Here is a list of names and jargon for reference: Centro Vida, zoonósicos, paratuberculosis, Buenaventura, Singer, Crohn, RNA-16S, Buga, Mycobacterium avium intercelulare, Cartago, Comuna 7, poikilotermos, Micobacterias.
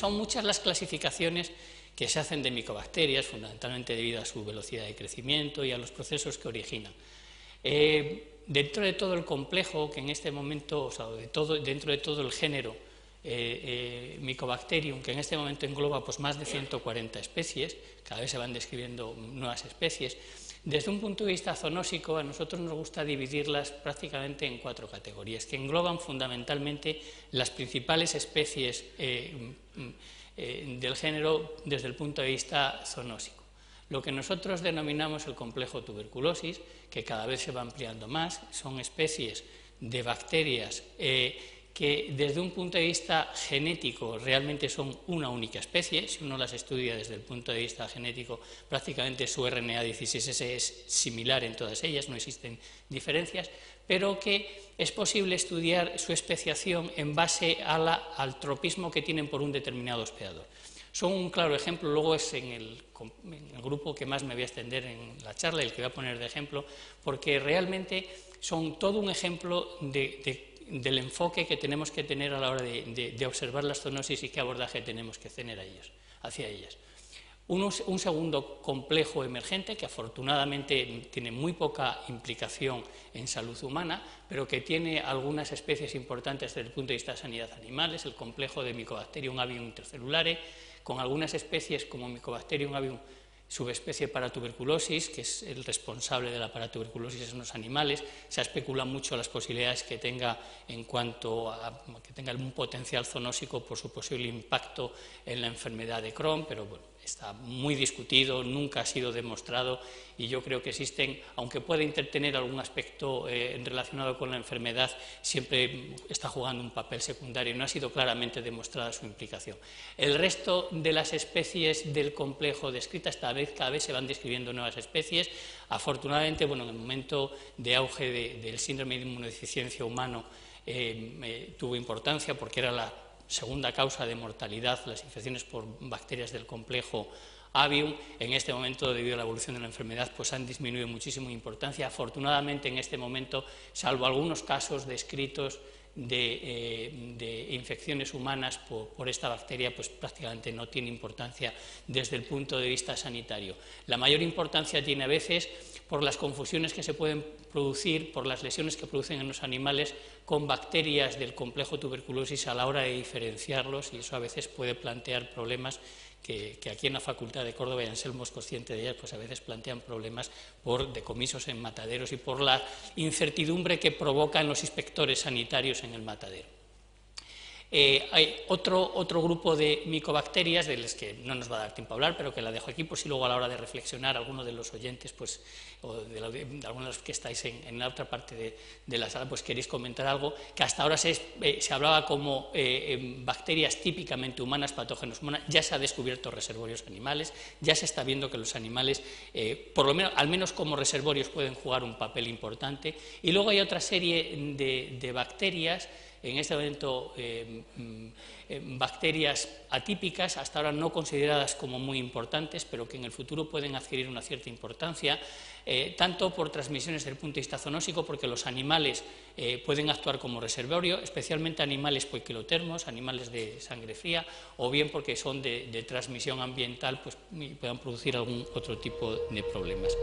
Son muchas las clasificaciones que se hacen de micobacterias, fundamentalmente debido a su velocidad de crecimiento y a los procesos que originan. Dentro de todo el complejo, que en este momento, dentro de todo el género Mycobacterium, que en este momento engloba pues, más de 140 especies, cada vez se van describiendo nuevas especies, desde un punto de vista zoonósico a nosotros nos gusta dividirlas prácticamente en cuatro categorías, que engloban fundamentalmente las principales especies del género desde el punto de vista zoonósico. Lo que nosotros denominamos el complejo tuberculosis, que cada vez se va ampliando más, son especies de bacterias que desde un punto de vista genético realmente son una única especie. Si uno las estudia desde el punto de vista genético, prácticamente su RNA-16S es similar en todas ellas, no existen diferencias, pero que es posible estudiar su especiación en base a al tropismo que tienen por un determinado hospedador. Son un claro ejemplo, luego es en el grupo que más me voy a extender en la charla, el que voy a poner de ejemplo, porque realmente son todo un ejemplo del enfoque que tenemos que tener a la hora de observar las zoonosis y qué abordaje tenemos que tener hacia ellas. Un segundo complejo emergente, que afortunadamente tiene muy poca implicación en salud humana, pero que tiene algunas especies importantes desde el punto de vista de sanidad animal, es el complejo de Mycobacterium avium intercelulare, con algunas especies como Mycobacterium avium subespecie paratuberculosis, que es el responsable de la paratuberculosis en los animales. Se especulan mucho las posibilidades que tenga en cuanto a que tenga algún potencial zoonósico por su posible impacto en la enfermedad de Crohn, pero bueno, está muy discutido, nunca ha sido demostrado y yo creo que existen, aunque pueden tener algún aspecto relacionado con la enfermedad, siempre está jugando un papel secundario, no ha sido claramente demostrada su implicación. El resto de las especies del complejo descritas, cada vez se van describiendo nuevas especies. Afortunadamente, bueno, en el momento de auge del síndrome de inmunodeficiencia humano tuvo importancia porque era la segunda causa de mortalidad, las infecciones por bacterias del complejo avium. En este momento, debido a la evolución de la enfermedad, pues han disminuido muchísimo en importancia. Afortunadamente, en este momento, salvo algunos casos descritos de infecciones humanas por esta bacteria, pues prácticamente no tiene importancia desde el punto de vista sanitario. La mayor importancia tiene a veces por las confusiones que se pueden producir, por las lesiones que producen en los animales con bacterias del complejo tuberculosis a la hora de diferenciarlos, y eso a veces puede plantear problemas que aquí en la Facultad de Córdoba, y Anselmo es consciente de ellas, pues a veces plantean problemas por decomisos en mataderos y por la incertidumbre que provocan los inspectores sanitarios en el matadero. Hay otro grupo de micobacterias, de las que no nos va a dar tiempo a hablar, pero que la dejo aquí, por si luego a la hora de reflexionar alguno de los oyentes, pues, o de algunos que estáis en la otra parte de la sala, pues queréis comentar algo, que hasta ahora se hablaba como bacterias típicamente humanas, patógenos humanos. Ya se ha descubierto reservorios animales, ya se está viendo que los animales, por lo menos, al menos como reservorios, pueden jugar un papel importante. Y luego hay otra serie de bacterias, en este momento bacterias atípicas, hasta ahora no consideradas como muy importantes, pero que en el futuro pueden adquirir una cierta importancia, tanto por transmisiones desde el punto de vista zoonósico, porque los animales pueden actuar como reservorio, especialmente animales poikilotermos, animales de sangre fría, o bien porque son de transmisión ambiental, pues puedan producir algún otro tipo de problemas.